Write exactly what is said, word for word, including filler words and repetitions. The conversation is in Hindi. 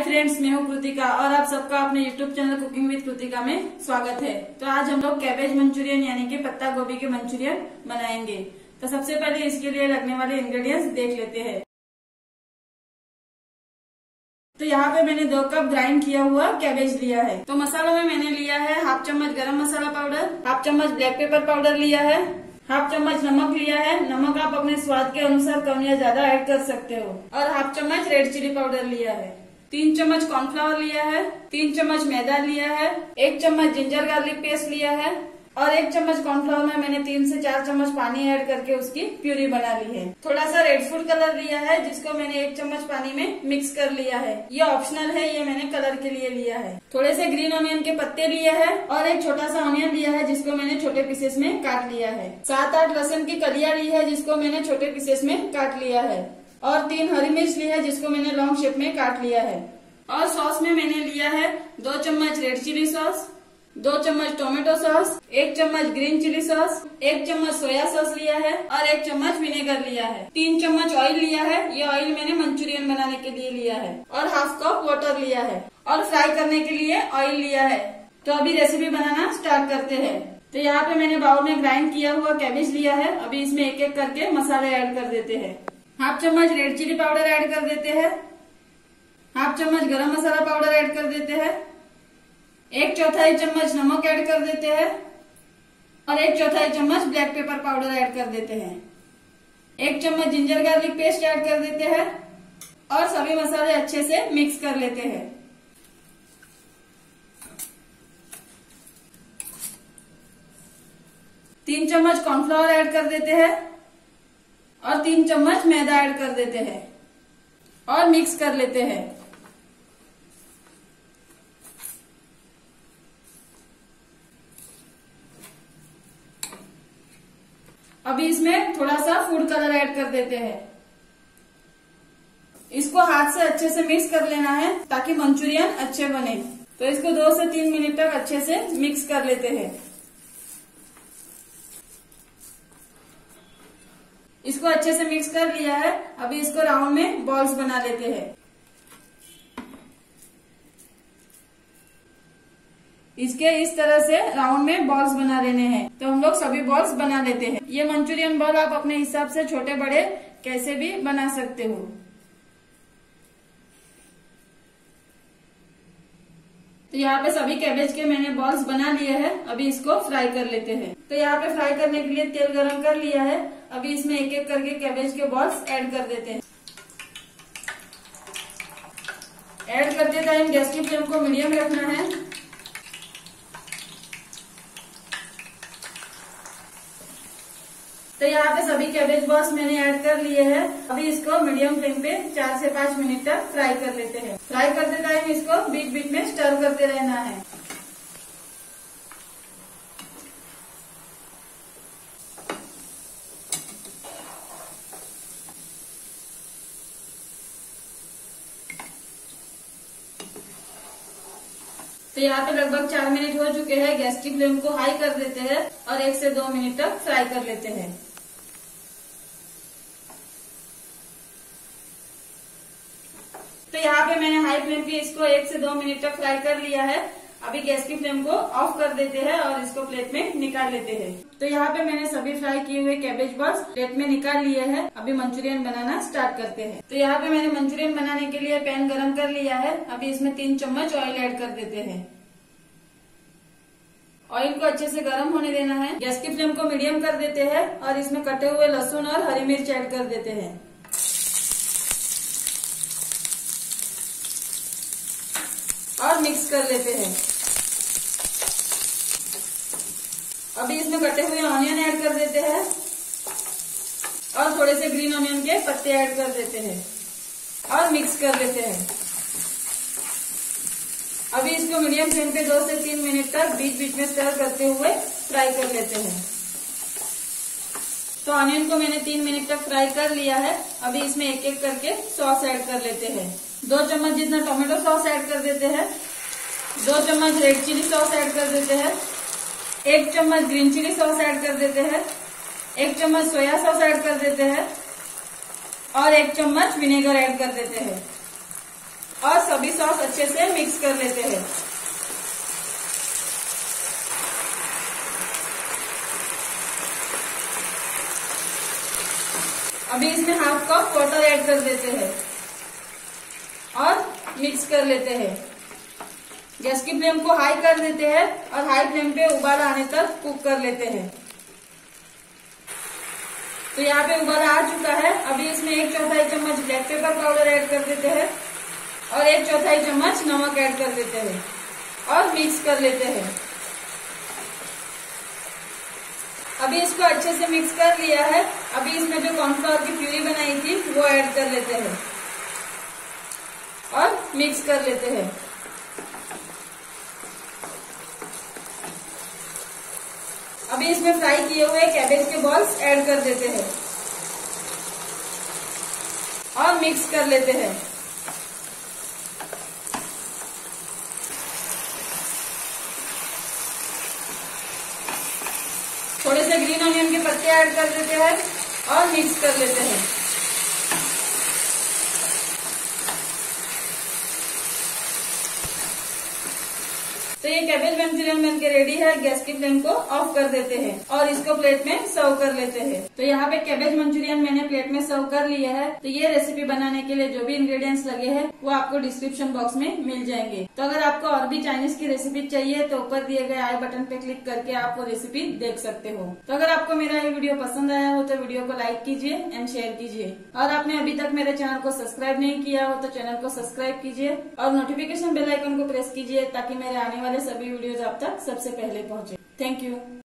हाय फ्रेंड्स, मैं हूँ कृतिका और आप सबका अपने YouTube channel cooking with Kritika में स्वागत है। तो आज हम लोग कैबेज मंचूरियन यानी कि पत्ता गोभी के मंचूरियन बनाएंगे। तो सबसे पहले इसके लिए लगने वाले इंग्रेडिएंट्स देख लेते हैं। तो यहाँ पे मैंने दो कप ग्राइंड किया हुआ कैबेज लिया है। तो मसालों में मैंने लिया है हाफ चम्मच गरम मसाला पाउडर, हाफ चम्मच ब्लैक पेपर पाउडर लिया है, हाफ चम्मच नमक लिया है। नमक आप अपने स्वाद के अनुसार कम या ज्यादा ऐड कर सकते हो। और हाफ चम्मच रेड चिली पाउडर लिया है, तीन चम्मच कॉर्नफ्लावर लिया है, तीन चम्मच मैदा लिया है, एक चम्मच जिंजर गार्लिक पेस्ट लिया है। और एक चम्मच कॉर्नफ्लावर में मैंने तीन से चार चम्मच पानी ऐड करके उसकी प्यूरी बना ली है। थोड़ा सा रेड फूड कलर लिया है जिसको मैंने एक चम्मच पानी में मिक्स कर लिया है। ये ऑप्शनल है, ये मैंने कलर के लिए लिया है। थोड़े से ग्रीन ऑनियन के पत्ते लिए है और एक छोटा सा ऑनियन लिया है जिसको मैंने छोटे पीसेस में काट लिया है। सात आठ लहसुन की कलियां ली है जिसको मैंने छोटे पीसेस में काट लिया है। और तीन हरी मिर्च ली है जिसको मैंने लॉन्ग शेप में काट लिया है। और सॉस में मैंने लिया है दो चम्मच रेड चिली सॉस, दो चम्मच टोमेटो सॉस, एक चम्मच ग्रीन चिली सॉस, एक चम्मच सोया सॉस लिया है और एक चम्मच विनेगर लिया है। तीन चम्मच ऑयल लिया है, ये ऑयल मैंने मंचूरियन बनाने के लिए लिया है। और हाफ कप वाटर लिया है और फ्राई करने के लिए ऑयल लिया है। तो अभी रेसिपी बनाना स्टार्ट करते हैं। तो यहाँ पे मैंने बाउल में ग्राइंड किया हुआ कैबेज लिया है। अभी इसमें एक एक करके मसाले ऐड कर देते हैं। हाफ चम्मच रेड चिली पाउडर ऐड कर देते हैं, हाफ चम्मच गरम मसाला पाउडर ऐड कर देते हैं, एक चौथाई चम्मच नमक ऐड कर देते हैं और एक चौथाई चम्मच ब्लैक पेपर पाउडर ऐड कर देते हैं, एक चम्मच जिंजर गार्लिक पेस्ट ऐड कर देते हैं और सभी मसाले अच्छे से मिक्स कर लेते हैं। तीन चम्मच कॉर्नफ्लावर ऐड कर देते हैं और तीन चम्मच मैदा ऐड कर देते हैं और मिक्स कर लेते हैं। अभी इसमें थोड़ा सा फूड कलर ऐड कर देते हैं। इसको हाथ से अच्छे से मिक्स कर लेना है ताकि मंचूरियन अच्छे बने। तो इसको दो से तीन मिनट तक अच्छे से मिक्स कर लेते हैं। इसको अच्छे से मिक्स कर लिया है। अभी इसको राउंड में बॉल्स बना लेते हैं। इसके इस तरह से राउंड में बॉल्स बना लेने हैं। तो हम लोग सभी बॉल्स बना लेते हैं। ये मंचूरियन बॉल आप अपने हिसाब से छोटे बड़े कैसे भी बना सकते हो। तो यहाँ पे सभी कैबेज के मैंने बॉल्स बना लिए हैं। अभी इसको फ्राई कर लेते हैं। तो यहाँ पे फ्राई करने के लिए तेल गरम कर लिया है। अभी इसमें एक एक करके कैबेज के बॉल्स ऐड कर देते हैं। ऐड करते टाइम गैस की फ्लेम को मीडियम रखना है। तो यहाँ पे सभी कैबेज बॉल्स मैंने ऐड कर लिए हैं। अभी इसको मीडियम फ्लेम पे चार से पाँच मिनट तक फ्राई कर लेते हैं। फ्राई करते टाइम इसको बीच बीच में स्टर करते रहना है। तो यहाँ पे लगभग चार मिनट हो चुके हैं। गैस की फ्लेम को हाई कर देते हैं और एक से दो मिनट तक फ्राई कर लेते हैं। तो यहाँ पे मैंने हाई फ्लेम पे इसको एक से दो मिनट तक फ्राई कर लिया है। अभी गैस की फ्लेम को ऑफ कर देते हैं और इसको प्लेट में निकाल लेते हैं। तो यहाँ पे मैंने सभी फ्राई किए हुए कैबेज बॉल्स प्लेट में निकाल लिए हैं। अभी मंचूरियन बनाना स्टार्ट करते हैं। तो यहाँ पे मैंने मंचूरियन बनाने के लिए पैन गरम कर लिया है। अभी इसमें तीन चम्मच ऑयल ऐड कर देते हैं। ऑयल को अच्छे से गर्म होने देना है। गैस की फ्लेम को मीडियम कर देते हैं और इसमें कटे हुए लहसुन और हरी मिर्च ऐड कर देते हैं। और मिक्स कर लेते हैं। अभी इसमें कटे हुए ऑनियन ऐड कर देते हैं और थोड़े से ग्रीन ऑनियन के पत्ते ऐड कर देते हैं और मिक्स कर लेते हैं। अभी इसको मीडियम फ्लेम पे दो से तीन मिनट तक बीच बीच में स्टर करते हुए फ्राई कर लेते हैं। तो ऑनियन को मैंने तीन मिनट तक फ्राई कर लिया है। अभी इसमें एक एक करके सॉस ऐड कर लेते हैं। दो चम्मच जितना टोमेटो सॉस ऐड कर देते हैं, दो चम्मच रेड चिली सॉस ऐड कर देते हैं, एक चम्मच ग्रीन चिली सॉस ऐड कर देते हैं, एक चम्मच सोया सॉस ऐड कर देते हैं और एक चम्मच विनेगर ऐड कर देते हैं। और सभी सॉस अच्छे से मिक्स कर लेते हैं। अभी इसमें हाफ कप वाटर ऐड कर देते हैं और मिक्स कर लेते हैं। गैस की फ्लेम को हाई कर देते हैं और हाई फ्लेम पे उबाल आने तक कुक कर लेते हैं। तो यहाँ पे उबाल आ चुका है। अभी इसमें एक चौथाई चम्मच ब्लैक पेपर पाउडर ऐड कर देते हैं और एक चौथाई चम्मच नमक ऐड कर देते हैं और मिक्स कर लेते हैं। अभी इसको अच्छे से मिक्स कर लिया है। अभी इसमें जो कॉर्नफ्लावर की प्यूरी बनाई थी वो ऐड कर लेते हैं और मिक्स कर लेते हैं। अभी इसमें फ्राई किए हुए कैबेज के बॉल्स ऐड कर देते हैं और मिक्स कर लेते हैं। थोड़े से ग्रीन ऑनियन के पत्ते ऐड कर देते हैं और मिक्स कर लेते हैं। तो ये कैबेज मंचूरियन बनके रेडी है। गैस की फ्लेम को ऑफ कर देते हैं और इसको प्लेट में सर्व कर लेते हैं। तो यहाँ पे कैबेज मंचूरियन मैंने प्लेट में सर्व कर लिया है। तो ये रेसिपी बनाने के लिए जो भी इंग्रेडिएंट्स लगे हैं वो आपको डिस्क्रिप्शन बॉक्स में मिल जाएंगे। तो अगर आपको और भी चाइनीज की रेसिपी चाहिए तो ऊपर दिए गए आई बटन पे क्लिक करके आप वो रेसिपी देख सकते हो। तो अगर आपको मेरा ये वीडियो पसंद आया हो तो वीडियो को लाइक कीजिए एंड शेयर कीजिए। और आपने अभी तक मेरे चैनल को सब्सक्राइब नहीं किया हो तो चैनल को सब्सक्राइब कीजिए और नोटिफिकेशन बेल आइकन को प्रेस कीजिए ताकि मेरे आने सभी वीडियोज आप तक सबसे पहले पहुंचे। Thank you.